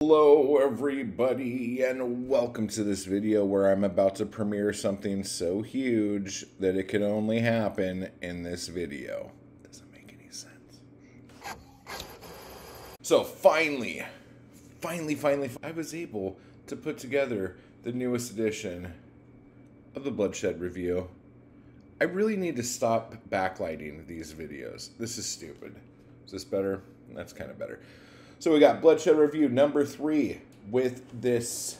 Hello everybody, and welcome to this video where I'm about to premiere something so huge that it could only happen in this video. Doesn't make any sense. So finally, I was able to put together the newest edition of the Bloodshed Review. I really need to stop backlighting these videos. This is stupid. Is this better? That's kind of better. So we got Bloodshed Review number 3 with this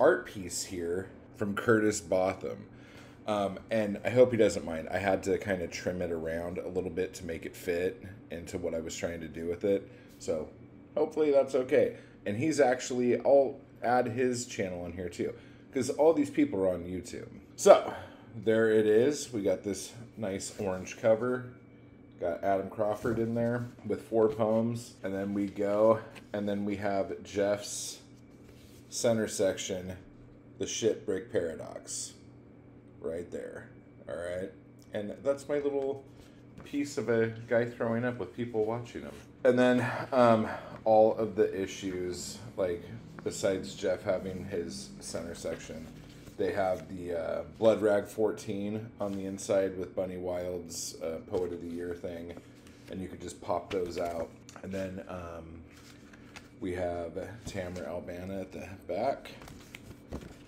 art piece here from Curtis Botham. And I hope he doesn't mind. I had to kind of trim it around a little bit to make it fit into what I was trying to do with it. So hopefully that's okay. And he's actually, I'll add his channel in here too, because all these people are on YouTube. So there it is. We got this nice orange cover. Got Adam Crawford in there with 4 poems, and then we go, and then we have Jeff's center section, the shit brick paradox, right there. All right, and that's my little piece of a guy throwing up with people watching him. And then all of the issues, like besides Jeff having his center section, they have the Blood Rag 14 on the inside with Bunny Wilde's Poet of the Year thing. And you could just pop those out. And then we have Tamara Albana at the back.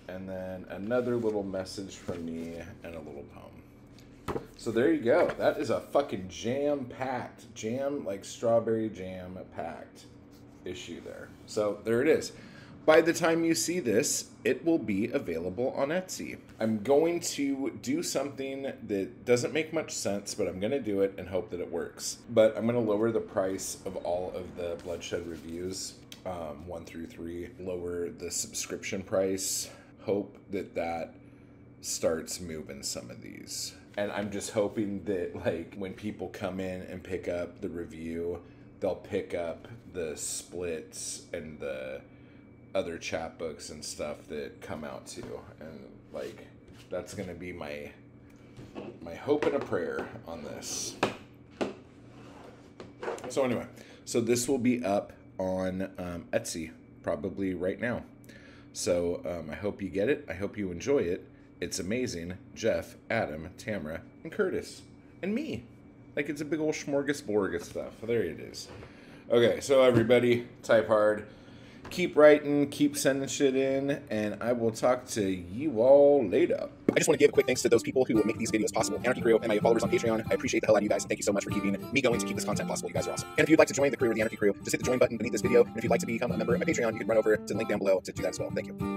And then another little message from me and a little poem. So there you go. That is a fucking jam-packed, like strawberry jam-packed issue there. So there it is. By the time you see this, it will be available on Etsy. I'm going to do something that doesn't make much sense, but I'm going to do it and hope that it works. But I'm going to lower the price of all of the Bloodshed Reviews, 1 through 3, lower the subscription price, hope that that starts moving some of these. And I'm just hoping that, like, when people come in and pick up the review, they'll pick up the splits and the other chapbooks and stuff that come out too, and like that's gonna be my hope and a prayer on this. So anyway, so this will be up on Etsy probably right now. So I hope you get it. I hope you enjoy it. It's amazing. Jeff, Adam, Tamara, and Curtis, and me. Like, it's a big old smorgasbord of stuff. There it is. Okay, so everybody, type hard. Keep writing, keep sending shit in, and I will talk to you all later. I just want to give a quick thanks to those people who make these videos possible. Anarchy Crew and my followers on Patreon. I appreciate the hell out of you guys, and thank you so much for keeping me going to keep this content possible. You guys are awesome. And if you'd like to join the crew of the Anarchy Crew, just hit the join button beneath this video. And if you'd like to become a member of my Patreon, you can run over to the link down below to do that as well. Thank you.